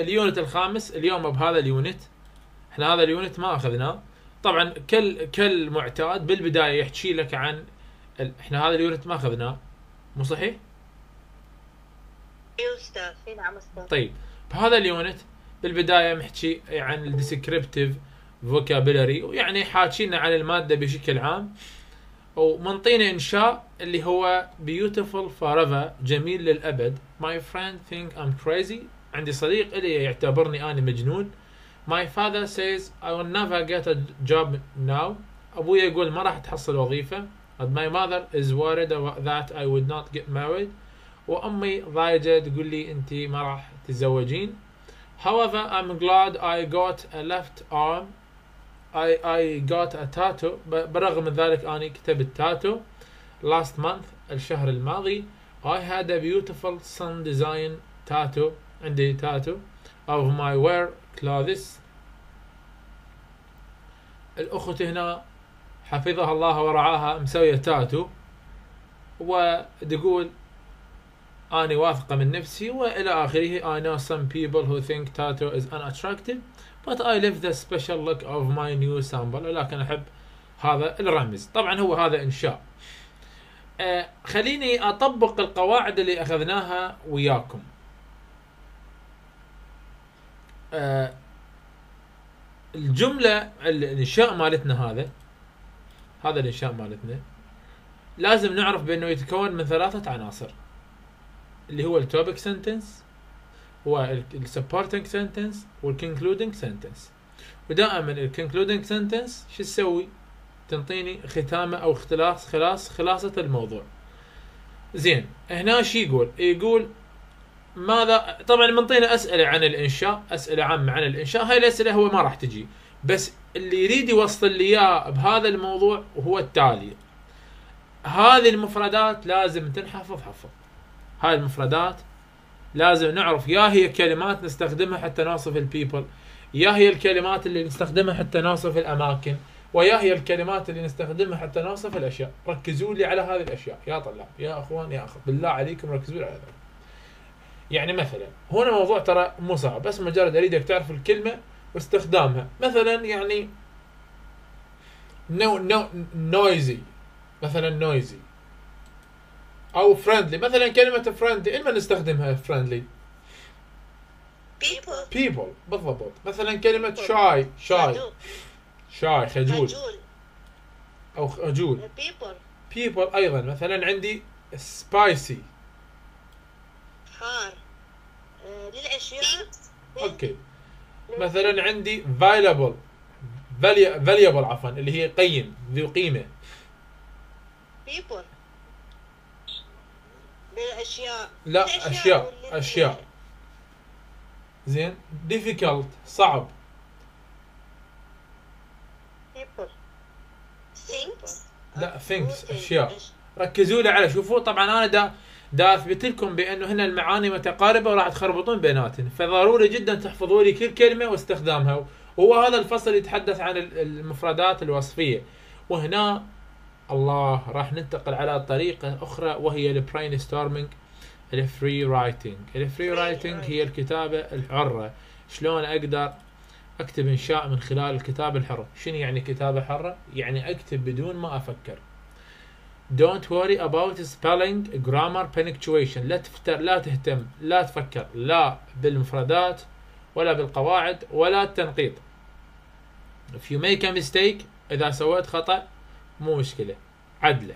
اليونت الخامس اليوم بهذا اليونت. احنا هذا اليونت ما اخذناه طبعا كالمعتاد بالبدايه يحكي لك عن احنا هذا اليونت ما اخذناه، مو صحيح؟ اي استاذ. اي نعم استاذ. طيب بهذا اليونت بالبدايه محكي عن الديسكريبتيف فوكابيلري، ويعني حاكي لنا عن الماده بشكل عام، ومنطينا انشاء اللي هو beautiful forever، جميل للابد. my friend think I'm crazy، عندي صديق اللي يعتبرني انا مجنون. my father says I will never get a job now، ابويا يقول ما راح تحصل وظيفه. but my mother is worried that I would not get married، وامي ضايجه تقول لي انت ما راح تتزوجين. however I'm glad I got a left arm، I got a tattoo، برغم من ذلك أنا كتبت تاتو. last month، الشهر الماضي. I had a beautiful sun design tattoo، عندي تاتو of my wear clothes. الأخت هنا حفظها الله ورعاها مسوية تاتو، وتقول أنا واثقة من نفسي وإلى آخره. I know some people who think tattoo is unattractive but I love the special look of my new sample، لكن أحب هذا الرمز. طبعا هو هذا إنشاء. خليني أطبق القواعد اللي أخذناها وياكم. الجملة الإنشاء مالتنا، هذا الإنشاء مالتنا لازم نعرف بأنه يتكون من 3 عناصر، اللي هو التوبك سنتنس والسبورتنج سنتنس والكونكلودنج سنتنس. ودائما الكونكلودنج سنتنس شو تسوي؟ تنطيني ختامه او خلاصه الموضوع. زين هنا شو يقول؟ يقول ماذا؟ طبعا منطينا اسئله عن الانشاء، اسئله عامه عن الانشاء. هاي الاسئله هو ما راح تجي، بس اللي يريد يوصل لي اياه بهذا الموضوع وهو التالي. هذه المفردات لازم تنحفظ حفظ. هاي المفردات لازم نعرف يا هي كلمات نستخدمها حتى نوصف البيبل، يا هي الكلمات اللي نستخدمها حتى نوصف الاماكن، ويا هي الكلمات اللي نستخدمها حتى نوصف الاشياء. ركزوا لي على هذه الاشياء يا طلاب يا اخوان يا اخوان، بالله عليكم ركزوا لي على هذا. يعني مثلا هنا موضوع ترى مو صعب، بس مجرد اريدك تعرف الكلمه واستخدامها. مثلا يعني نويزي، مثلا نويزي أو فريندلي. مثلا كلمة فريندلي لمن نستخدمها فريندلي؟ people بالضبط. مثلا كلمة شاي خجول أو خجول people أيضا. مثلا عندي spicy حار للعشيرة. أوكي مثلا عندي valuable عفوا اللي هي قيم، ذو قيمة. people الاشياء، لا اشياء. زين difficult صعب. people things، لا things اشياء. ركزوا لي على شوفوا. طبعا انا دا اثبت لكم بانه هنا المعاني متقاربه وراح تخربطون بيناتهم، فضروري جدا تحفظوا لي كل كلمه واستخدامها. وهو هذا الفصل يتحدث عن المفردات الوصفيه. وهنا الله راح ننتقل على طريقة أخرى وهي البراين ستورمينج، الفري رايتنج. الفري رايتنج هي الكتابة الحرة. شلون أقدر أكتب إنشاء من خلال الكتابة الحرة؟ شنو يعني كتابة حرة؟ يعني أكتب بدون ما أفكر. Don't worry about spelling, grammar, punctuation. لا تهتم، لا تفكر، لا بالمفردات ولا بالقواعد ولا التنقيط. If you make a mistake، إذا سويت خطأ مو مشكلة، عدله.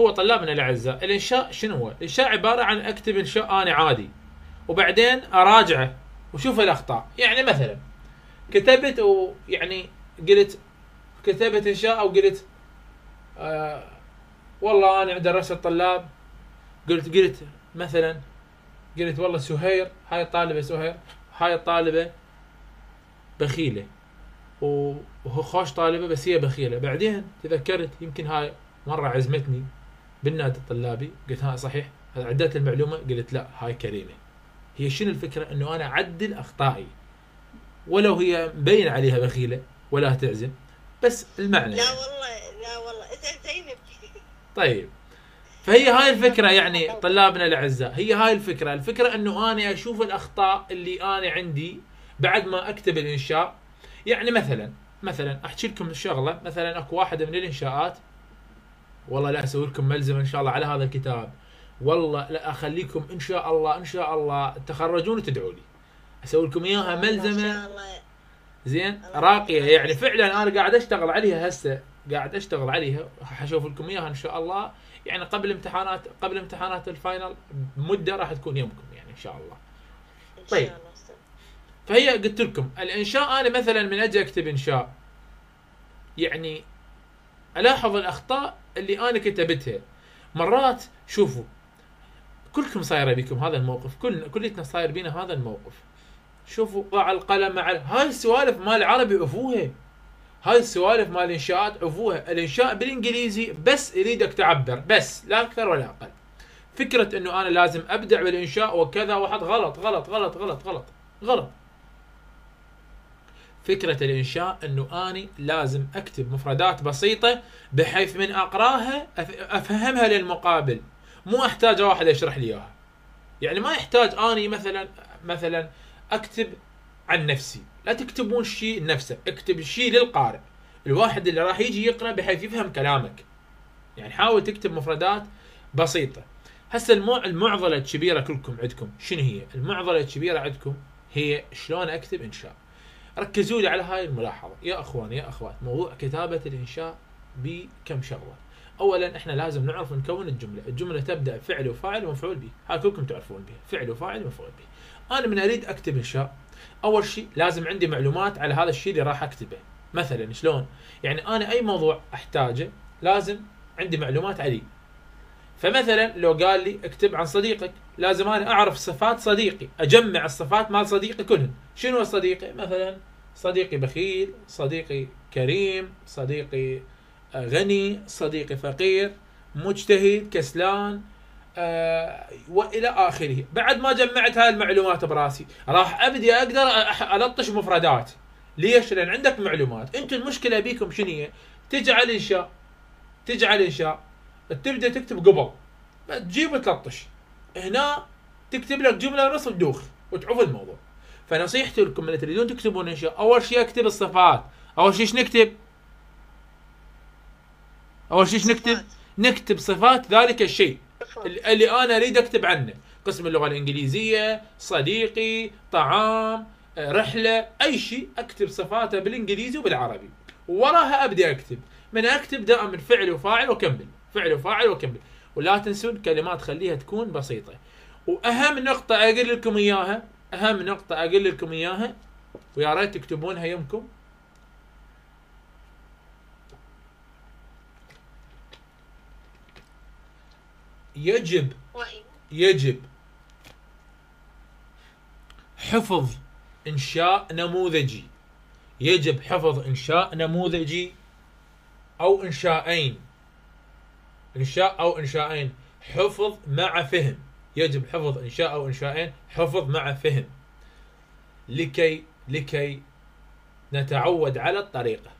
هو طلابنا الأعزاء، الإنشاء شنو هو؟ الإنشاء عبارة عن أكتب إنشاء أنا عادي وبعدين أراجعه وشوف الأخطاء. يعني مثلا كتبت ويعني قلت كتبت إنشاء، أو قلت والله أنا درست الطلاب، قلت مثلا قلت والله سهير، هاي الطالبة سهير، هاي الطالبة بخيلة وهو خوش طالبة بس هي بخيلة. بعدين تذكرت يمكن هاي مرة عزمتني بالنادي الطلابي، قلت ها صحيح، عدلت المعلومة، قلت لا هاي كريمة. هي شنو الفكرة؟ انه انا اعدل اخطائي ولو هي مبين عليها بخيلة ولا تعزم، بس المعنى. لا والله لا والله زينب. طيب فهي هاي الفكرة يعني طلابنا الأعزاء، هي هاي الفكرة، الفكرة أنه أنا أشوف الأخطاء اللي أنا عندي بعد ما أكتب الإنشاء. يعني مثلا أحكي لكم شغلة، مثلا أكو واحدة من الإنشاءات، والله لا أسوي لكم ملزمة إن شاء الله على هذا الكتاب، والله لا أخليكم إن شاء الله إن شاء الله تخرجون وتدعوا لي، أسوي لكم إياها ملزمة زين راقية. يعني فعلا أنا قاعد أشتغل عليها هسه، قاعد أشتغل عليها، حشوف لكم إياها إن شاء الله يعني قبل امتحانات الفاينل مدة راح تكون يومكم يعني إن شاء الله. طيب فهي قلت لكم الإنشاء، أنا مثلا من أجي أكتب إنشاء يعني ألاحظ الأخطاء اللي أنا كتبتها. مرات شوفوا كلكم صاير بيكم هذا الموقف، كليتنا صاير بينا هذا الموقف. شوفوا ضاع القلم مع هاي السوالف مال العربي عفوها، هاي السوالف مال الانشاءات عفوها. الانشاء بالانجليزي بس اريدك تعبر بس، لا اكثر ولا اقل. فكره انه انا لازم ابدع بالانشاء وكذا واحد غلط غلط غلط غلط غلط غلط. فكره الانشاء انه اني لازم اكتب مفردات بسيطه بحيث من اقراها افهمها للمقابل، مو احتاج واحد يشرح لي اياها. يعني ما يحتاج اني مثلا اكتب عن نفسي، لا تكتبون شيء لنفسك، اكتب الشيء للقارئ، الواحد اللي راح يجي يقرأ بحيث يفهم كلامك. يعني حاول تكتب مفردات بسيطة. هسه المعضلة الكبيرة كلكم عندكم شنو هي؟ المعضلة الكبيرة عندكم هي شلون اكتب انشاء. ركزوا لي على هاي الملاحظة يا اخوان يا اخوات، موضوع كتابة الانشاء بكم شغلة. اولا احنا لازم نعرف نكون الجملة، الجملة تبدأ فعل وفاعل ومفعول به، هاي كلكم تعرفون بها، فعل وفاعل ومفعول به. انا من اريد اكتب انشاء اول شيء لازم عندي معلومات على هذا الشيء اللي راح اكتبه. مثلا شلون؟ يعني انا اي موضوع احتاجه لازم عندي معلومات عليه. فمثلا لو قال لي اكتب عن صديقك، لازم انا اعرف صفات صديقي، اجمع الصفات مال صديقي كلهم. شنو صديقي؟ مثلا صديقي بخيل، صديقي كريم، صديقي غني، صديقي فقير، مجتهد، كسلان، والى اخره. بعد ما جمعت هاي المعلومات براسي راح ابدي اقدر الطش مفردات. ليش؟ لان عندك معلومات. انتم المشكله بيكم شنو هي؟ تجعل انشاء تبدا تكتب قبل تجيب وتلطش، هنا تكتب لك جمله ونص تدوخ وتعوف الموضوع. فنصيحتي لكم اللي تريدون تكتبون انشاء، اول شيء اكتب الصفات. اول شيء نكتب صفات ذلك الشيء اللي انا اريد اكتب عنه. قسم اللغه الانجليزيه، صديقي، طعام، رحله، اي شيء اكتب صفاته بالانجليزي وبالعربي، ووراها ابدا اكتب. من اكتب دائما فعل وفاعل وكمل، فعل وفاعل وكمل. ولا تنسون كلمات خليها تكون بسيطه. واهم نقطه اقول لكم اياها، ويا ريت تكتبونها يمكم، يجب حفظ إنشاء نموذجي. يجب حفظ إنشاء نموذجي أو إنشاءين، إنشاء أو إنشاءين، حفظ مع فهم. يجب حفظ إنشاء أو إنشاءين، حفظ مع فهم، لكي نتعود على الطريقة.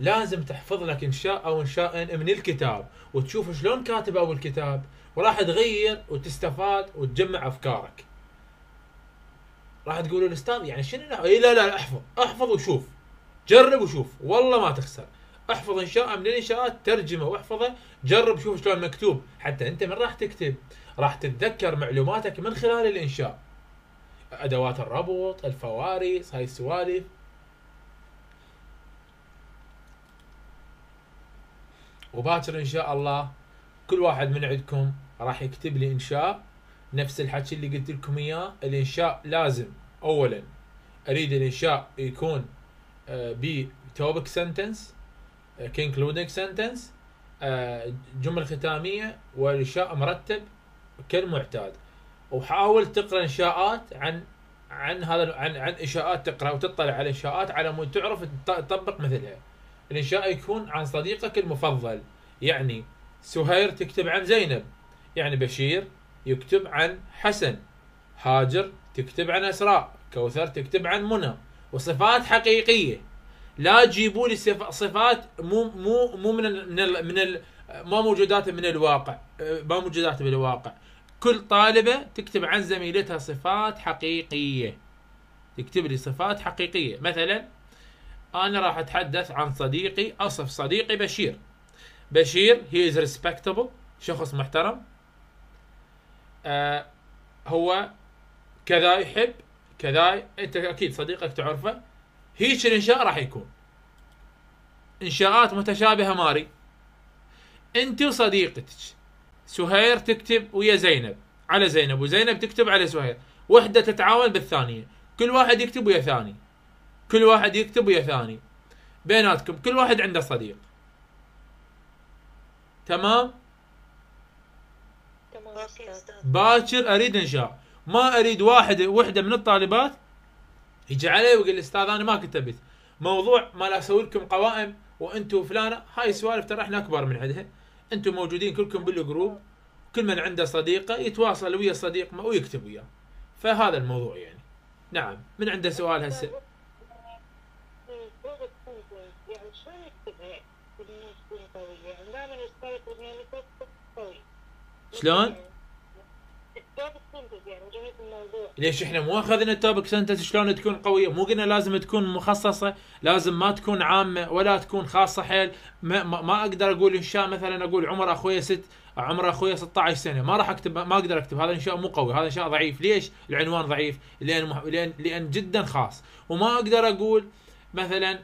لازم تحفظ لك إنشاء أو إنشاءين من الكتاب وتشوف شلون كاتب أبو الكتاب، وراح تغير وتستفاد وتجمع افكارك. راح تقولوا الاستاذ يعني شنو؟ لا احفظ وشوف، جرب وشوف، والله ما تخسر. احفظ انشاء من الانشاءات، ترجمه واحفظه، جرب شوف شلون مكتوب. حتى انت من راح تكتب راح تتذكر معلوماتك من خلال الانشاء، ادوات الربط، الفواريس، هاي السوالف. وباكر ان شاء الله كل واحد من عندكم راح يكتب لي انشاء نفس الحكي اللي قلت لكم اياه. الانشاء لازم اولا اريد الانشاء يكون ب topic sentence، concluding sentence، جمل ختاميه، والانشاء مرتب كالمعتاد. وحاول تقرا انشاءات عن هذا، عن انشاءات، تقرا وتطلع على انشاءات على مود تعرف تطبق مثلها. الانشاء يكون عن صديقك المفضل، يعني سهير تكتب عن زينب، يعني بشير يكتب عن حسن، هاجر تكتب عن أسراء، كوثر تكتب عن منى. وصفات حقيقية، لا تجيبوا لي صفات مو من ال من ال من ال ما موجودات من الواقع، ما موجودات بالواقع. كل طالبة تكتب عن زميلتها صفات حقيقية، تكتب لي صفات حقيقية. مثلا أنا راح أتحدث عن صديقي، أصف صديقي بشير. بشير he is respectable، شخص محترم، هو كذا يحب كذا، أنت أكيد صديقك تعرفه. هيك الإنشاء راح يكون إنشاءات متشابهة. ماري أنت وصديقتك سهير تكتب ويا زينب على زينب، وزينب تكتب على سهير، وحدة تتعاون بالثانية، كل واحد يكتب ويا ثاني، كل واحد يكتب ويا ثاني، بيناتكم كل واحد عنده صديق. تمام؟ باكر أريد إنشاء، ما أريد وحدة من الطالبات يجي علي ويقول أستاذ أنا ما كتبت موضوع ما لا أسوي لكم قوائم وأنتوا فلانة، هاي سوالف ترى إحنا أكبر من عندها. أنتوا موجودين كلكم بالجروب، كل من عنده صديقة يتواصل ويا الصديق ويكتب وياه. فهذا الموضوع يعني. نعم، من عنده سؤال هسه؟ شلون؟ ليش احنا مو اخذنا التوبك سنتس شلون تكون قويه؟ مو قلنا لازم تكون مخصصه، لازم ما تكون عامه ولا تكون خاصه حيل. ما اقدر اقول انشاء مثلا اقول عمر اخويا عمر اخويا 16 سنه، ما راح اكتب، ما اقدر اكتب، هذا انشاء مو قوي، هذا انشاء ضعيف. ليش؟ العنوان ضعيف، لان جدا خاص. وما اقدر اقول مثلا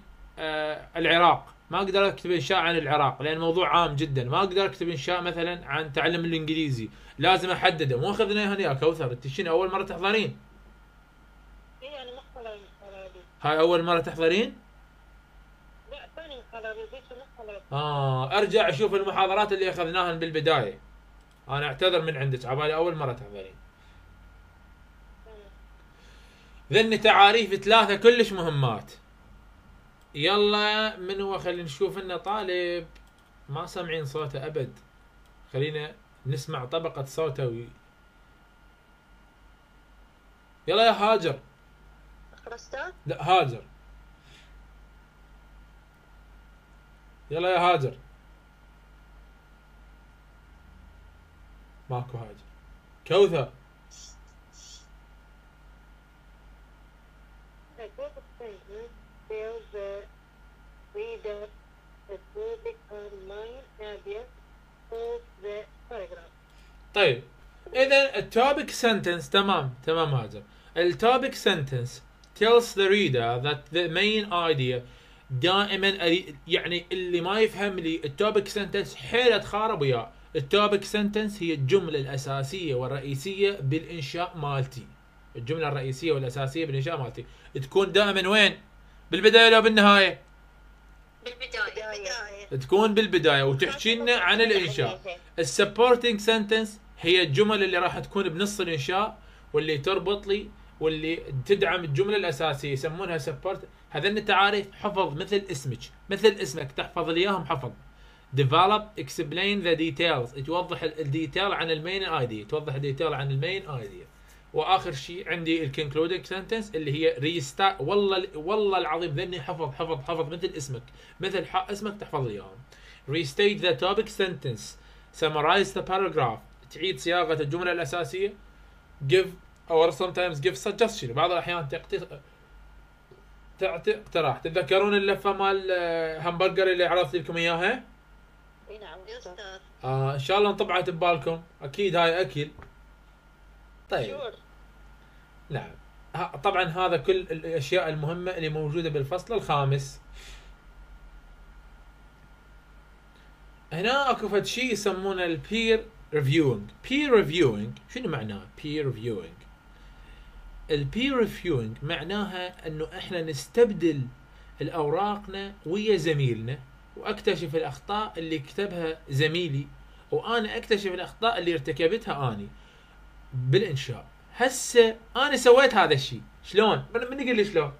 العراق، ما اقدر اكتب انشاء عن العراق لان موضوع عام جدا. ما اقدر اكتب انشاء مثلا عن تعلم الانجليزي، لازم احدده. مو اخذنا هنا يا كوثر، انت اول مره تحضرين؟ اي انا ما حضرت. هاي اول مره تحضرين؟ لا ثاني محاضره ما. ارجع اشوف المحاضرات اللي اخذناها بالبدايه. انا اعتذر من عندك، عبالي اول مره تحضرين. ذن تعاريف ثلاثه كلش مهمات. يلا من هو؟ خلينا نشوف لنا طالب ما سامعين صوته ابد، خلينا نسمع طبقة صوته. يلا يا هاجر. لا هاجر، يلا يا هاجر. ماكو هاجر. كوثر tells the reader the topic on mind idea of the paragraph. طيب إذا التوبيك سنتنس. تمام هاجر. التوبيك سنتنس tells the reader that the main idea. دائما يعني اللي ما يفهم لي التوبيك سنتنس حيل اتخارب وياه. التوبيك سنتنس هي الجملة الأساسية والرئيسية بالإنشاء مالتي. الجملة الرئيسية والأساسية بالإنشاء مالتي تكون دائما وين؟ بالبداية لو بالنهاية؟ بالبداية. تكون بالبداية وتحكي لنا عن الإنشاء. السبورتنج سنتنس هي الجمل اللي راح تكون بنص الإنشاء واللي تربط لي واللي تدعم الجملة الأساسية، يسمونها سبورت. هذين التعاريف حفظ مثل اسمك، مثل اسمك تحفظ لي اياهم حفظ. ديفلوب اكسبلين ذا ديتيلز، توضح الديتيل عن المين ايديا، توضح الديتيل عن المين ايديا. واخر شيء عندي الكونكلودينج سنتنس اللي هي ريستا. والله العظيم ذني حفظ مثل اسمك، مثل اسمك تحفظ اياهم. ريستيت ذا توبيك سنتنس، سمرايز ذا باراجراف، تعيد صياغه الجمله الاساسيه. give or sometimes give suggestion، بعض الاحيان تعطي اقتراح. تتذكرون اللفه مال همبرجر اللي عرضت لكم اياها؟ اي نعم يا استاذ. ان شاء الله انطبعت ببالكم، اكيد هاي اكل. طيب نعم طبعا هذا كل الاشياء المهمه اللي موجوده بالفصل الخامس. هنا اكو فد شيء يسمونه البير ريفيوينج. بير ريفيوينج شنو معناه؟ بير ريفيوينج، البير ريفيوينج معناها انه احنا نستبدل الاوراقنا ويا زميلنا، واكتشف الاخطاء اللي كتبها زميلي، وانا اكتشف الاخطاء اللي ارتكبتها اني بالانشاء. هسه انا سويت هذا الشيء، شلون؟ من يقول لي شلون؟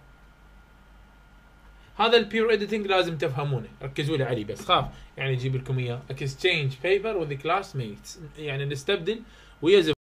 هذا البير اديتنج لازم تفهمونه، ركزوا لي عليه بس، خاف يعني اجيب لكم اياه. اكسشينج بيبر وذ كلاس ميتس، يعني نستبدل ويا